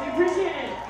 Appreciate it.